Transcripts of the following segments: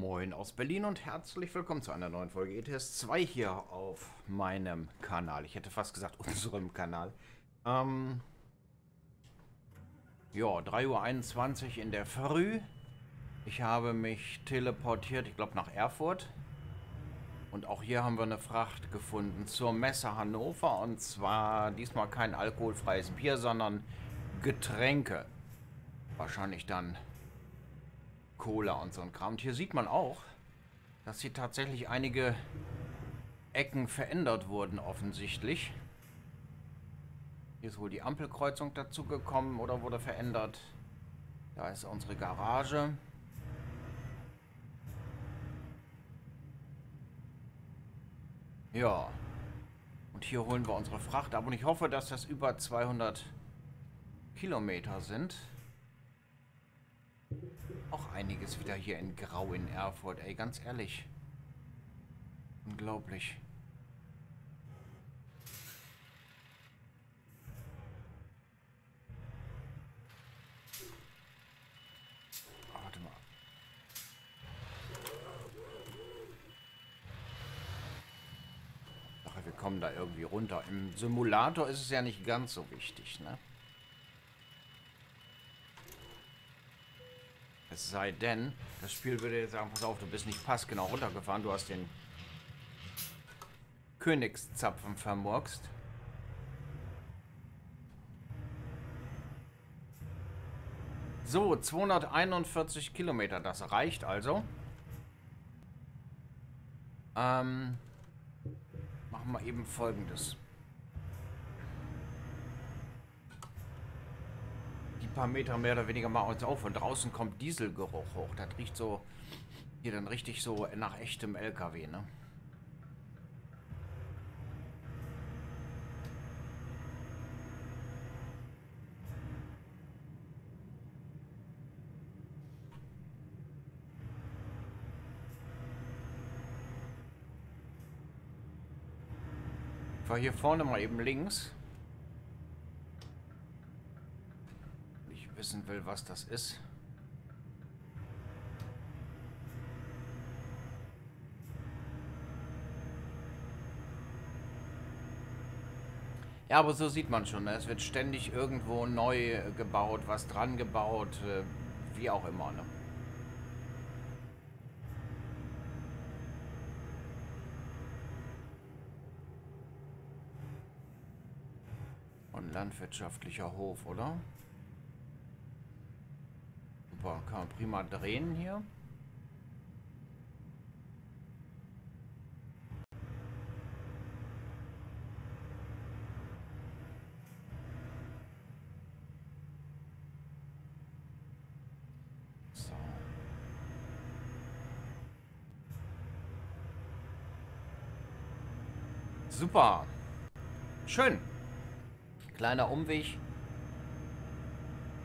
Moin aus Berlin und herzlich willkommen zu einer neuen Folge ETS 2 hier auf meinem Kanal. Ich hätte fast gesagt unserem Kanal. Ja, 3:21 Uhr in der Früh. Ich habe mich teleportiert, ich glaube nach Erfurt. Und auch hier haben wir eine Fracht gefunden zur Messe Hannover. Und zwar diesmal kein alkoholfreies Bier, sondern Getränke. Wahrscheinlich dann Cola und so ein Kram. Und hier sieht man auch, dass hier tatsächlich einige Ecken verändert wurden offensichtlich. Hier ist wohl die Ampelkreuzung dazugekommen oder wurde verändert. Da ist unsere Garage. Ja. Und hier holen wir unsere Fracht ab. Und ich hoffe, dass das über 200 Kilometer sind. Auch einiges wieder hier in Grau in Erfurt, ey, ganz ehrlich. Unglaublich. Oh, warte mal. Ach, wir kommen da irgendwie runter. Im Simulator ist es ja nicht ganz so wichtig, ne? Es sei denn, das Spiel würde jetzt sagen, pass auf, du bist nicht passgenau runtergefahren, du hast den Königszapfen vermurkst. So, 241 Kilometer, das reicht also. Machen wir eben Folgendes. Paar Meter mehr oder weniger machen uns auf. Von draußen kommt Dieselgeruch hoch. Das riecht so hier dann richtig so nach echtem LKW, ne? Ich war hier vorne mal eben links. Wissen will, was das ist. Ja, aber so sieht man schon, ne? Es wird ständig irgendwo neu gebaut, was dran gebaut, wie auch immer, ne? Und landwirtschaftlicher Hof, oder? Kann man prima drehen hier. So. Super. Schön. Kleiner Umweg.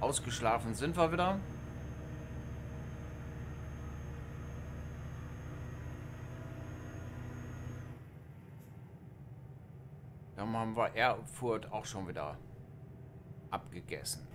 Ausgeschlafen sind wir wieder. Dann haben wir Erfurt auch schon wieder abgegessen.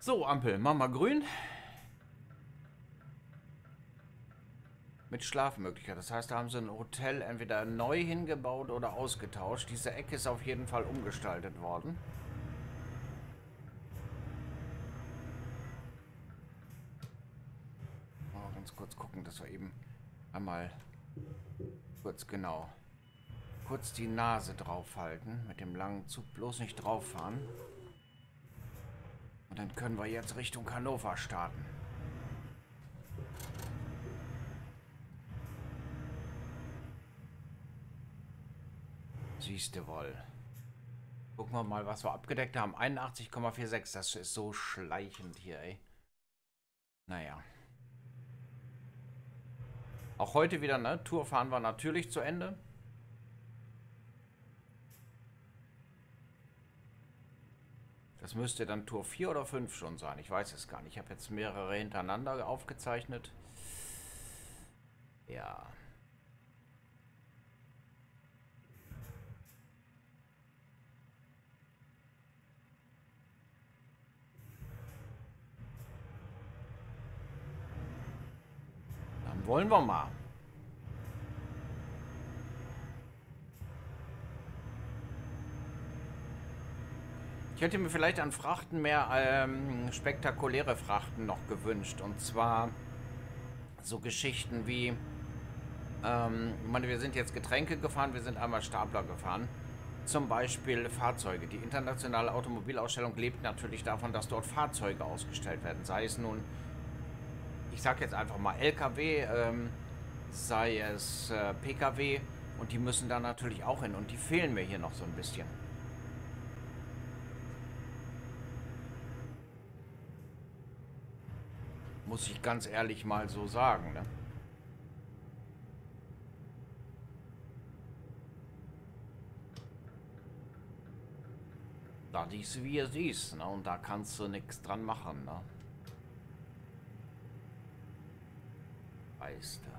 So, Ampel, machen wir grün. Mit Schlafmöglichkeit. Das heißt, da haben sie ein Hotel entweder neu hingebaut oder ausgetauscht. Diese Ecke ist auf jeden Fall umgestaltet worden. Mal ganz kurz gucken, dass wir eben einmal kurz genau die Nase drauf halten. Mit dem langen Zug bloß nicht drauf fahren. Und dann können wir jetzt Richtung Hannover starten. Siehst du wohl. Gucken wir mal, was wir abgedeckt haben. 81,46. Das ist so schleichend hier, ey. Naja. Auch heute wieder, ne? Tour fahren wir natürlich zu Ende. Das müsste dann Tour 4 oder 5 schon sein. Ich weiß es gar nicht. Ich habe jetzt mehrere hintereinander aufgezeichnet. Ja. Dann wollen wir mal. Ich hätte mir vielleicht an Frachten mehr spektakuläre Frachten noch gewünscht. Und zwar so Geschichten wie, ich meine, wir sind jetzt Getränke gefahren, wir sind einmal Stapler gefahren. Zum Beispiel Fahrzeuge. Die internationale Automobilausstellung lebt natürlich davon, dass dort Fahrzeuge ausgestellt werden. Sei es nun, ich sag jetzt einfach mal LKW, sei es PKW. Und die müssen da natürlich auch hin. Und die fehlen mir hier noch so ein bisschen. Muss ich ganz ehrlich mal so sagen, ne? Das ist wie es ist, ne? Und da kannst du nichts dran machen, ne? Weißt du.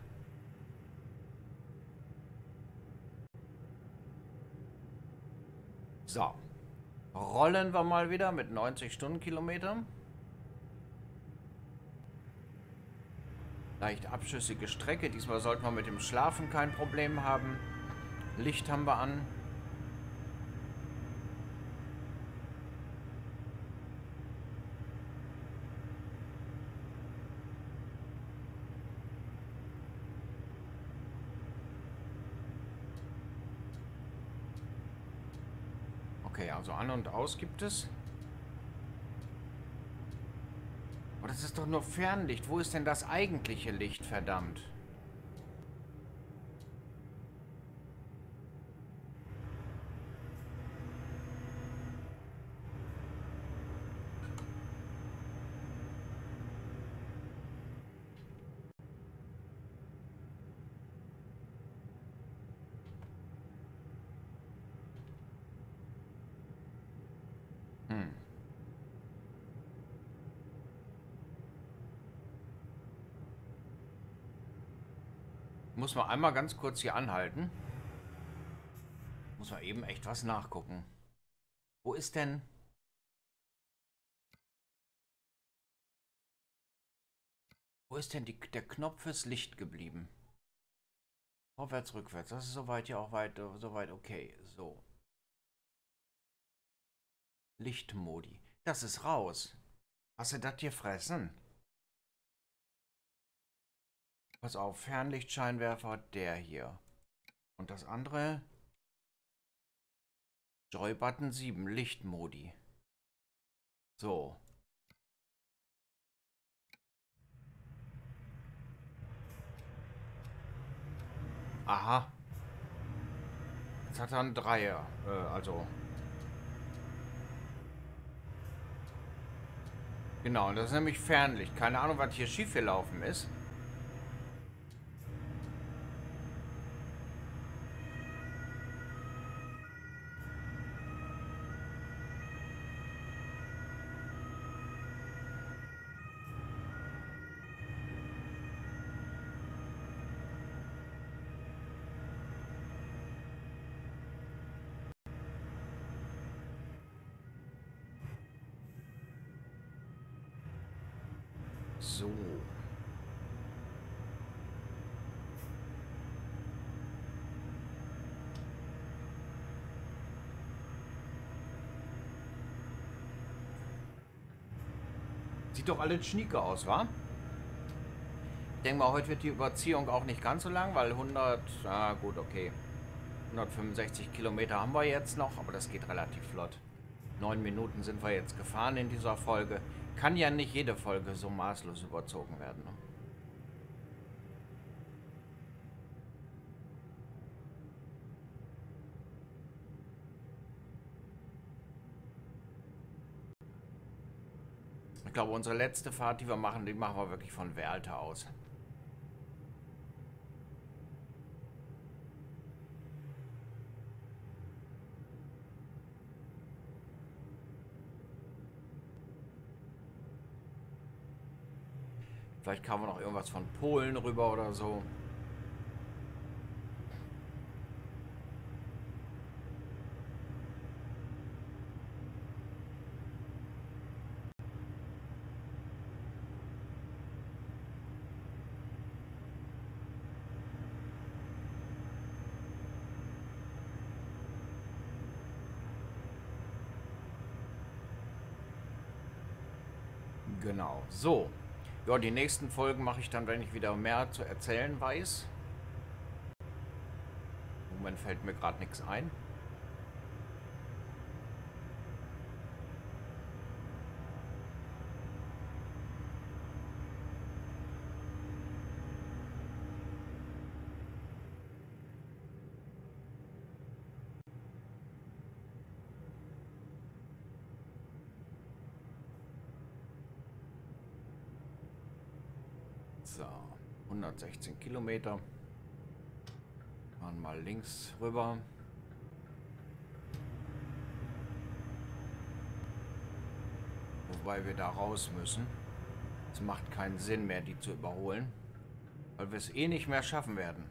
So. Rollen wir mal wieder mit 90 Stundenkilometer. Leicht abschüssige Strecke. Diesmal sollten wir mit dem Schlafen kein Problem haben. Licht haben wir an. Okay, also an und aus gibt es. Das ist doch nur Fernlicht. Wo ist denn das eigentliche Licht, verdammt? Muss man einmal ganz kurz hier anhalten. Muss man eben echt was nachgucken. Wo ist denn? Wo ist denn der Knopf fürs Licht geblieben? Vorwärts, rückwärts. Das ist soweit ja auch weit, soweit okay. So. Lichtmodi. Das ist raus. Hast du das hier fressen? Pass auf, Fernlichtscheinwerfer, der hier. Und das andere? Joy-Button 7, Lichtmodi. So. Aha. Jetzt hat er einen Dreier, also. Genau, das ist nämlich Fernlicht. Keine Ahnung, was hier schiefgelaufen ist. So. Sieht doch alles schnieke aus, wa? Ich denke mal, heute wird die Überziehung auch nicht ganz so lang, weil 100, ah gut, okay. 165 Kilometer haben wir jetzt noch, aber das geht relativ flott. 9 Minuten sind wir jetzt gefahren in dieser Folge. Kann ja nicht jede Folge so maßlos überzogen werden. Ich glaube, unsere letzte Fahrt, die wir machen, die machen wir wirklich von Werlte aus. Vielleicht kamen wir noch irgendwas von Polen rüber oder so. Genau. So. Ja, die nächsten Folgen mache ich dann, wenn ich wieder mehr zu erzählen weiß. Im Moment fällt mir gerade nichts ein. So, 116 Kilometer. Fahren mal links rüber. Wobei wir da raus müssen. Es macht keinen Sinn mehr, die zu überholen, weil wir es eh nicht mehr schaffen werden.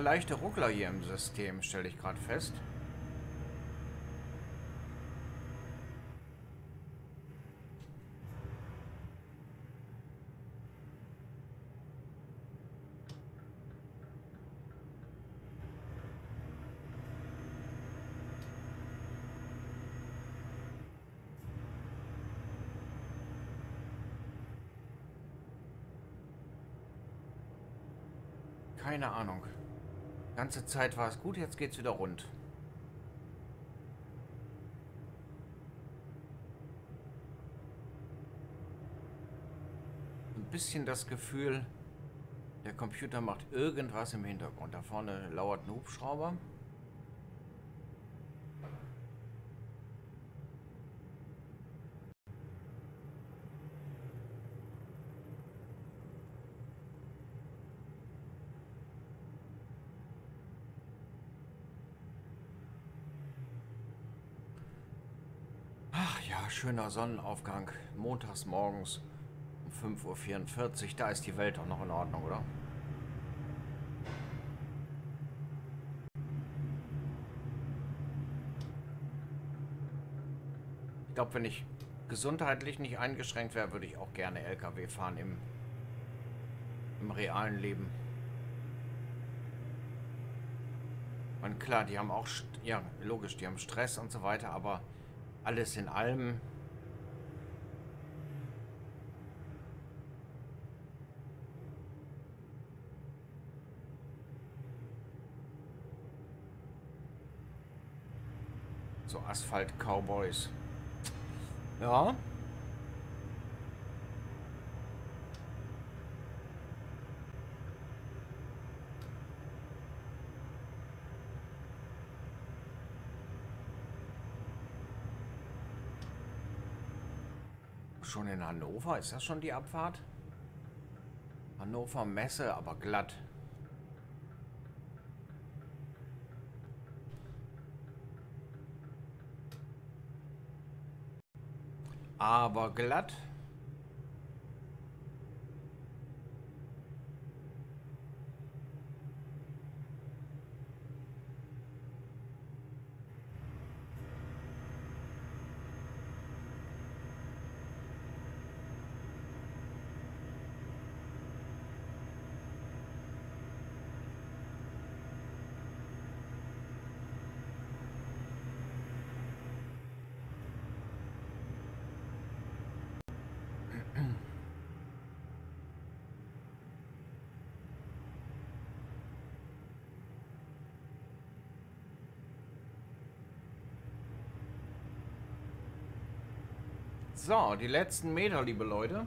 Leichte Ruckler hier im System, stelle ich gerade fest. Keine Ahnung. Die ganze Zeit war es gut, jetzt geht's wieder rund. Ein bisschen das Gefühl, der Computer macht irgendwas im Hintergrund. Da vorne lauert ein Hubschrauber. Schöner Sonnenaufgang, montags morgens um 5:44 Uhr. Da ist die Welt doch noch in Ordnung, oder? Ich glaube, wenn ich gesundheitlich nicht eingeschränkt wäre, würde ich auch gerne LKW fahren im realen Leben. Und klar, die haben auch, ja, logisch, die haben Stress und so weiter, aber alles in allem so Asphalt Cowboys. Ja. Schon in Hannover? Ist das schon die Abfahrt? Hannover Messe, aber glatt. Aber glatt. So, die letzten Meter, liebe Leute.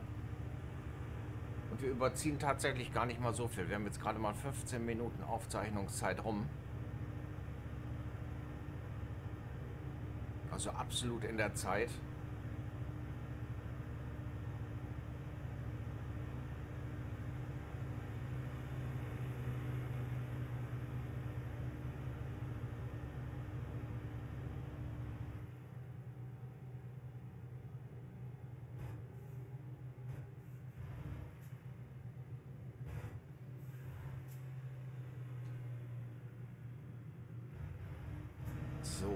Und wir überziehen tatsächlich gar nicht mal so viel. Wir haben jetzt gerade mal 15 Minuten Aufzeichnungszeit rum. Also absolut in der Zeit. So.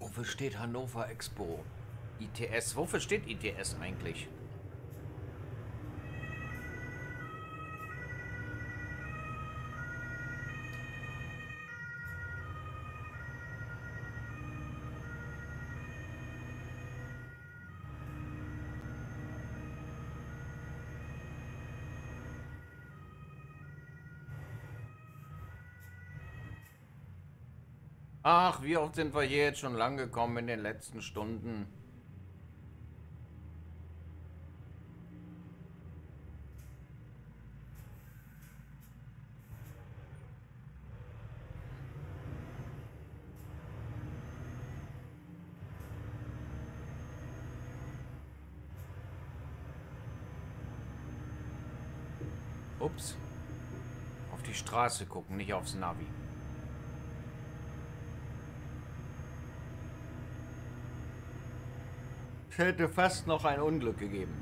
Wofür steht Hannover Expo? ITS. Wofür steht ITS eigentlich? Ach, wie oft sind wir hier jetzt schon lang gekommen in den letzten Stunden? Ups. Auf die Straße gucken, nicht aufs Navi. Hätte fast noch ein Unglück gegeben.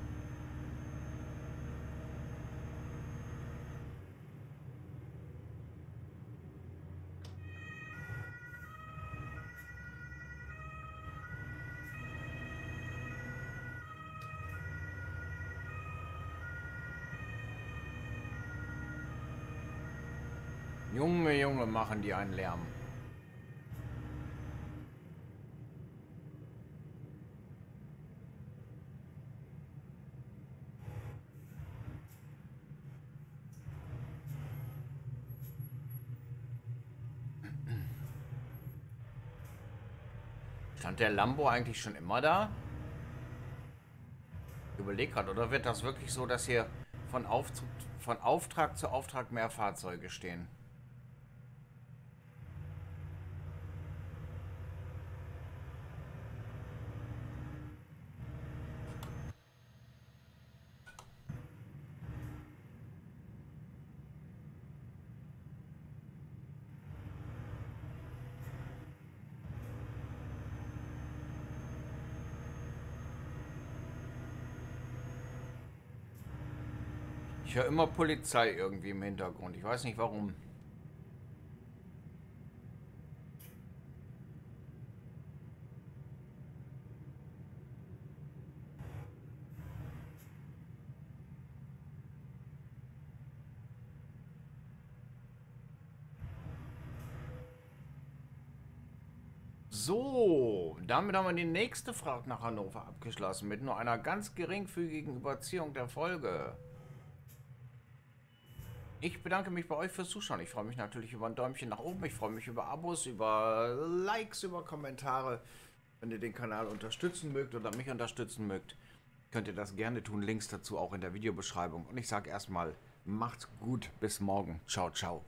Junge, Junge, machen die einen Lärm. Stand der Lambo eigentlich schon immer da? Ich überleg grad, oder wird das wirklich so, dass hier von Auftrag zu Auftrag mehr Fahrzeuge stehen? Ich höre immer Polizei irgendwie im Hintergrund. Ich weiß nicht warum. So, damit haben wir die nächste Fahrt nach Hannover abgeschlossen. Mit nur einer ganz geringfügigen Überziehung der Folge. Ich bedanke mich bei euch fürs Zuschauen. Ich freue mich natürlich über ein Däumchen nach oben. Ich freue mich über Abos, über Likes, über Kommentare. Wenn ihr den Kanal unterstützen mögt oder mich unterstützen mögt, könnt ihr das gerne tun. Links dazu auch in der Videobeschreibung. Und ich sage erstmal, macht's gut. Bis morgen. Ciao, ciao.